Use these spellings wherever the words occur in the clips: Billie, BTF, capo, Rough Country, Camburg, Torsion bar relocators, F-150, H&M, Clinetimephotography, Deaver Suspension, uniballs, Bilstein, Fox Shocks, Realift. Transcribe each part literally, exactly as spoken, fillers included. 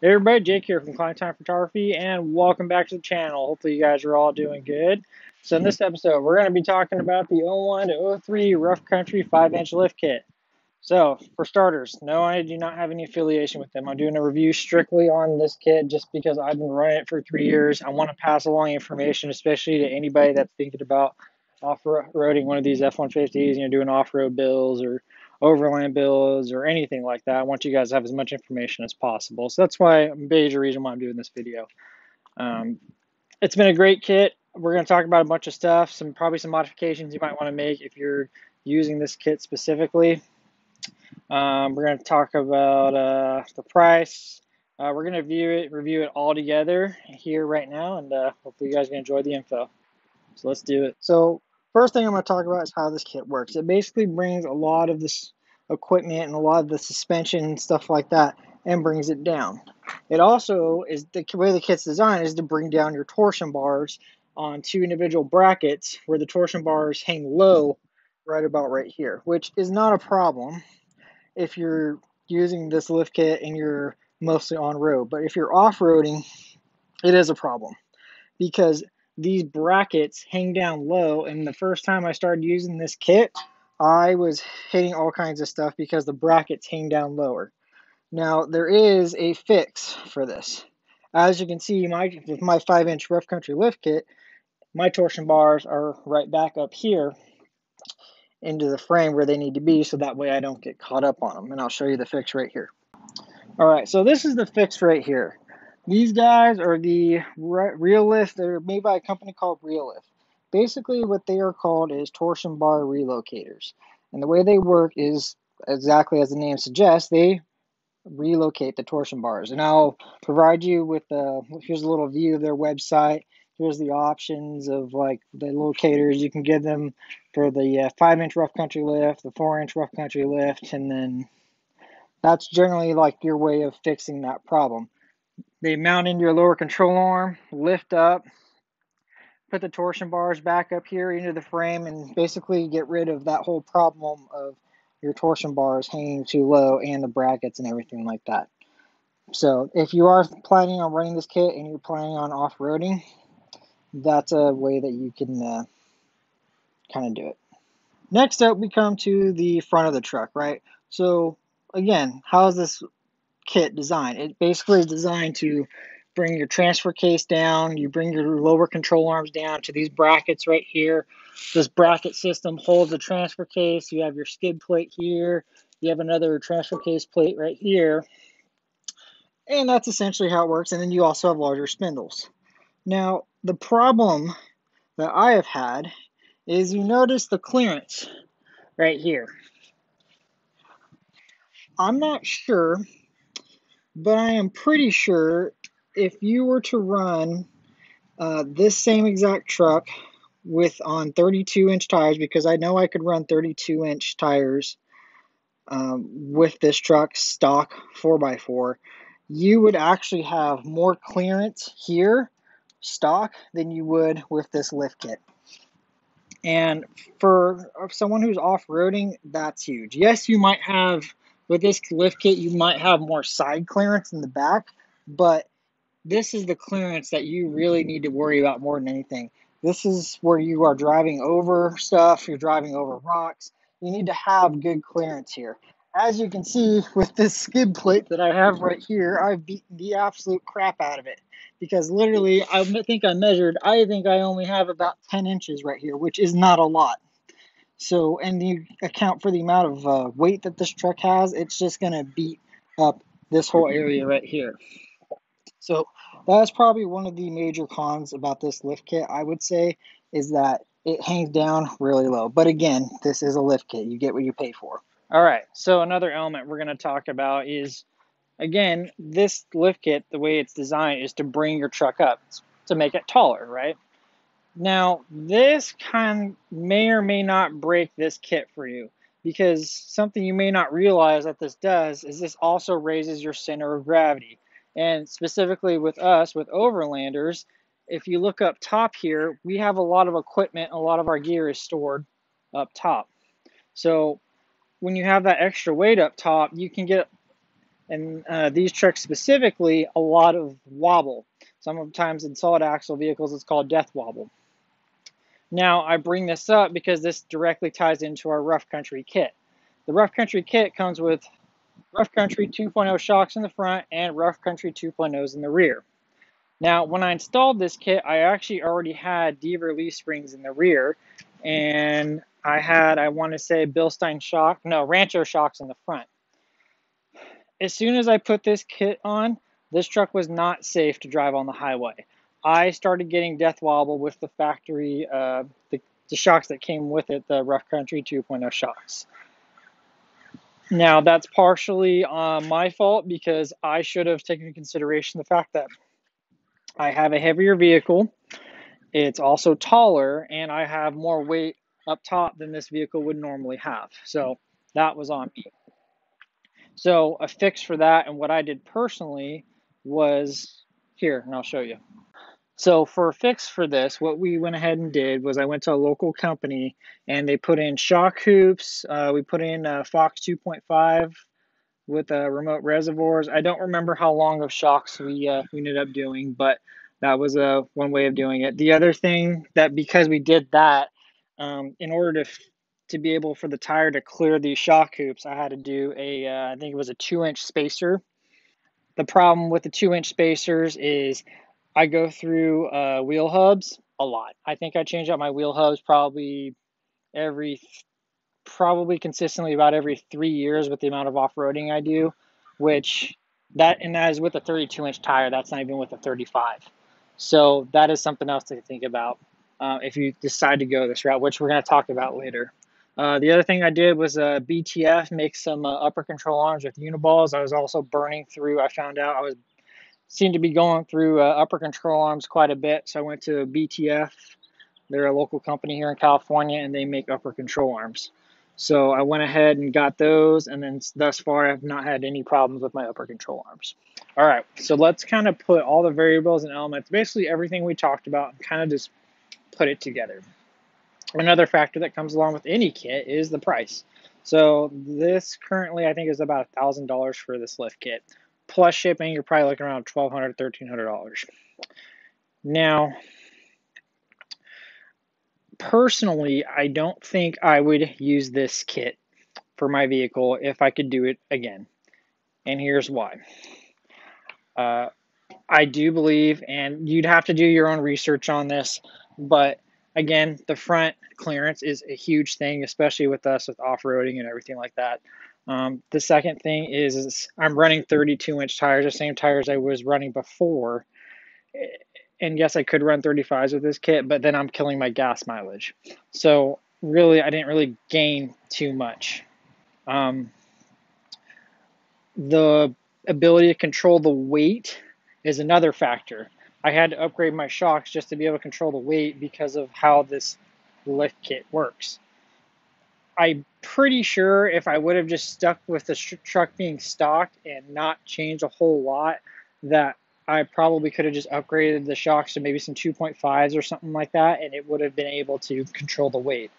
Hey everybody, Jake here from Clinetimephotography, and welcome back to the channel. Hopefully you guys are all doing good. So in this episode, we're going to be talking about the oh one to oh three Rough Country five inch lift kit. So, for starters, no, I do not have any affiliation with them. I'm doing a review strictly on this kit just because I've been running it for three years. I want to pass along information, especially to anybody that's thinking about off-roading one of these F one fifties, you know, doing off-road builds or overland builds or anything like that. I want you guys to have as much information as possible. So that's why, major reason why I'm doing this video. Um, it's been a great kit. We're going to talk about a bunch of stuff, some probably some modifications you might want to make if you're using this kit specifically. Um, we're going to talk about uh, the price. Uh, we're going to view it, review it all together here right now, and uh, hopefully you guys can enjoy the info. So let's do it. So first thing I'm going to talk about is how this kit works. It basically brings a lot of this equipment and a lot of the suspension and stuff like that and brings it down. It also is, the way the kit's designed is to bring down your torsion bars on two individual brackets where the torsion bars hang low right about right here, which is not a problem if you're using this lift kit and you're mostly on road. But if you're off-roading, it is a problem because these brackets hang down low, and the first time I started using this kit, I was hitting all kinds of stuff because the brackets hang down lower. Now, there is a fix for this. As you can see, my with my five inch Rough Country lift kit, my torsion bars are right back up here into the frame where they need to be, so that way I don't get caught up on them, and I'll show you the fix right here. All right, so this is the fix right here. These guys are the Realift. They're made by a company called Realift. Basically, what they are called is torsion bar relocators. And the way they work is exactly as the name suggests. They relocate the torsion bars. And I'll provide you with a, here's a little view of their website. Here's the options of like the locators. You can get them for the five inch Rough Country lift, the four inch Rough Country lift, and then that's generally like your way of fixing that problem. They mount into your lower control arm, lift up, put the torsion bars back up here into the frame, and basically get rid of that whole problem of your torsion bars hanging too low and the brackets and everything like that. So if you are planning on running this kit and you're planning on off-roading, that's a way that you can uh, kind of do it. Next up, we come to the front of the truck, right? So again, how is this kit design? It basically is designed to bring your transfer case down, you bring your lower control arms down to these brackets right here. This bracket system holds the transfer case. You have your skid plate here, you have another transfer case plate right here, and that's essentially how it works. And then you also have larger spindles. Now, the problem that I have had is you notice the clearance right here. I'm not sure, but I am pretty sure if you were to run uh, this same exact truck with on thirty-two inch tires, because I know I could run thirty-two inch tires um, with this truck stock four by four, you would actually have more clearance here stock than you would with this lift kit. And for someone who's off-roading, that's huge. Yes, you might have with this lift kit, you might have more side clearance in the back, but this is the clearance that you really need to worry about more than anything. This is where you are driving over stuff, you're driving over rocks. You need to have good clearance here. As you can see with this skid plate that I have right here, I've beaten the absolute crap out of it because literally, I think I measured, I think I only have about ten inches right here, which is not a lot. So, and you account for the amount of uh, weight that this truck has, it's just going to beat up this whole area right here. So that's probably one of the major cons about this lift kit, I would say, is that it hangs down really low. But again, this is a lift kit. You get what you pay for. All right. So another element we're going to talk about is, again, this lift kit, the way it's designed is to bring your truck up to make it taller, right? Now, this kind may or may not break this kit for you, because something you may not realize that this does is this also raises your center of gravity. And specifically with us, with overlanders, if you look up top here, we have a lot of equipment, a lot of our gear is stored up top. So when you have that extra weight up top, you can get and uh, these trucks specifically, a lot of wobble. Sometimes in solid axle vehicles, it's called death wobble. Now, I bring this up because this directly ties into our Rough Country kit. The Rough Country kit comes with Rough Country two point oh shocks in the front and Rough Country two point ohs in the rear. Now, when I installed this kit, I actually already had Deaver leaf springs in the rear, and I had, I want to say, Bilstein shock, no, Rancho shocks in the front. As soon as I put this kit on, this truck was not safe to drive on the highway. I started getting death wobble with the factory, uh, the, the shocks that came with it, the Rough Country two point oh shocks. Now, that's partially uh, my fault because I should have taken into consideration the fact that I have a heavier vehicle, it's also taller, and I have more weight up top than this vehicle would normally have. So that was on me. So a fix for that, and what I did personally was here, and I'll show you. So for a fix for this, what we went ahead and did was I went to a local company, and they put in shock hoops. Uh, we put in uh, Fox two point five with uh, remote reservoirs. I don't remember how long of shocks we, uh, we ended up doing, but that was uh, one way of doing it. The other thing that because we did that, um, in order to to be able for the tire to clear these shock hoops, I had to do a, uh, I think it was a two inch spacer. The problem with the two inch spacers is I go through uh, wheel hubs a lot. I think I change out my wheel hubs probably every, probably consistently about every three years with the amount of off-roading I do, which that, and that is with a thirty-two inch tire. That's not even with a thirty-five. So that is something else to think about uh, if you decide to go this route, which we're going to talk about later. Uh, the other thing I did was uh, B T F, make some uh, upper control arms with uniballs. I was also burning through, I found out I was seemed to be going through uh, upper control arms quite a bit. So I went to B T F. They're a local company here in California, and they make upper control arms. So I went ahead and got those, and then thus far I've not had any problems with my upper control arms. All right, so let's kind of put all the variables and elements, basically everything we talked about, and kind of just put it together. Another factor that comes along with any kit is the price. So this currently I think is about a thousand dollars for this lift kit. Plus shipping, you're probably looking around twelve hundred dollars, thirteen hundred dollars. Now, personally, I don't think I would use this kit for my vehicle if I could do it again. And here's why. Uh, I do believe, and you'd have to do your own research on this, but again, the front clearance is a huge thing, especially with us with off-roading and everything like that. Um, the second thing is, is I'm running thirty-two inch tires, the same tires I was running before. And yes, I could run thirty-fives with this kit, but then I'm killing my gas mileage. So really, I didn't really gain too much. Um, the ability to control the weight is another factor. I had to upgrade my shocks just to be able to control the weight because of how this lift kit works. I'm pretty sure if I would have just stuck with the truck being stock and not changed a whole lot, that I probably could have just upgraded the shocks to maybe some two point fives or something like that, and it would have been able to control the weight.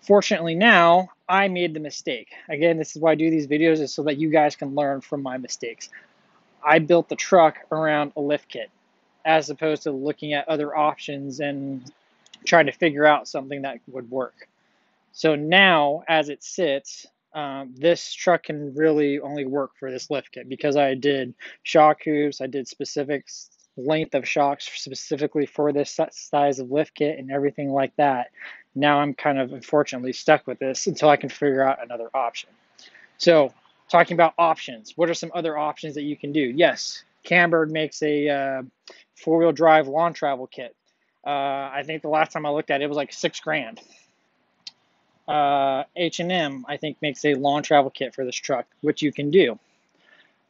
Fortunately now, I made the mistake. Again, this is why I do these videos, is so that you guys can learn from my mistakes. I built the truck around a lift kit as opposed to looking at other options and trying to figure out something that would work. So now, as it sits, um, this truck can really only work for this lift kit because I did shock hoops, I did specific length of shocks specifically for this size of lift kit and everything like that. Now I'm kind of unfortunately stuck with this until I can figure out another option. So, talking about options, what are some other options that you can do? Yes, Camburg makes a uh, four-wheel drive lawn travel kit. Uh, I think the last time I looked at it, it was like six grand. Uh, H and M, I think, makes a lawn travel kit for this truck, which you can do.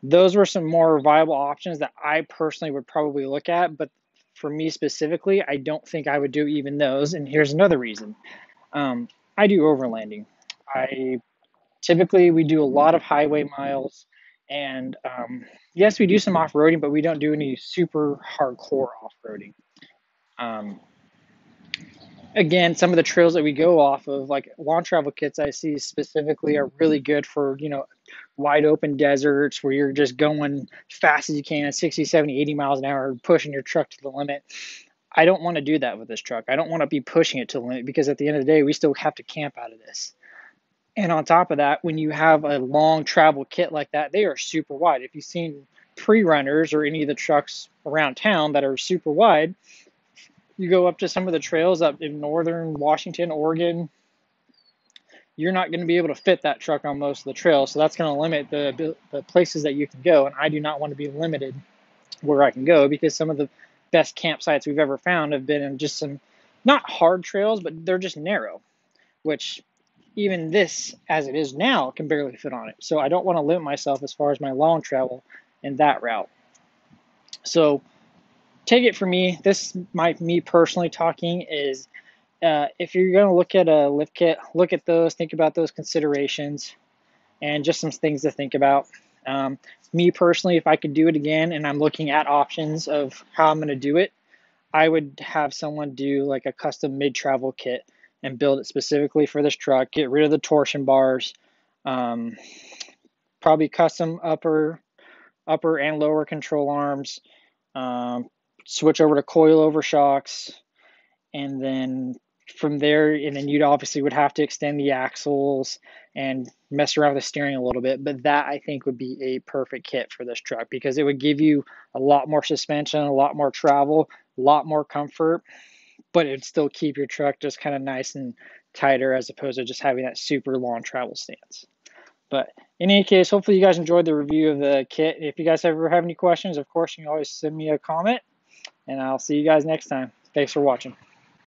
Those were some more viable options that I personally would probably look at, but for me specifically, I don't think I would do even those, and here's another reason. Um, I do overlanding. I... Typically, we do a lot of highway miles, and um, yes, we do some off-roading, but we don't do any super hardcore off-roading. Um, again, some of the trails that we go off of, like lawn travel kits I see specifically, are really good for, you know, wide open deserts where you're just going fast as you can at sixty, seventy, eighty miles an hour, pushing your truck to the limit. I don't want to do that with this truck. I don't want to be pushing it to the limit, because at the end of the day, we still have to camp out of this. And on top of that, when you have a long travel kit like that, they are super wide. If you've seen pre-runners or any of the trucks around town that are super wide, you go up to some of the trails up in northern Washington, Oregon, you're not going to be able to fit that truck on most of the trails. So that's going to limit the, the places that you can go. And I do not want to be limited where I can go, because some of the best campsites we've ever found have been in just some, not hard trails, but they're just narrow, which even this as it is now can barely fit on it. So I don't want to limit myself as far as my long travel in that route. So take it from me, this might me personally talking is, uh, if you're going to look at a lift kit, look at those, think about those considerations and just some things to think about. Um, me personally, if I could do it again and I'm looking at options of how I'm going to do it, I would have someone do like a custom mid-travel kit and build it specifically for this truck, get rid of the torsion bars, um, probably custom upper, upper and lower control arms, um, switch over to coilover shocks, and then from there, and then you'd obviously would have to extend the axles and mess around with the steering a little bit. But that I think would be a perfect kit for this truck, because it would give you a lot more suspension, a lot more travel, a lot more comfort, but it'd still keep your truck just kind of nice and tighter as opposed to just having that super long travel stance. But in any case, hopefully you guys enjoyed the review of the kit. If you guys ever have any questions, of course, you can always send me a comment, and I'll see you guys next time. Thanks for watching.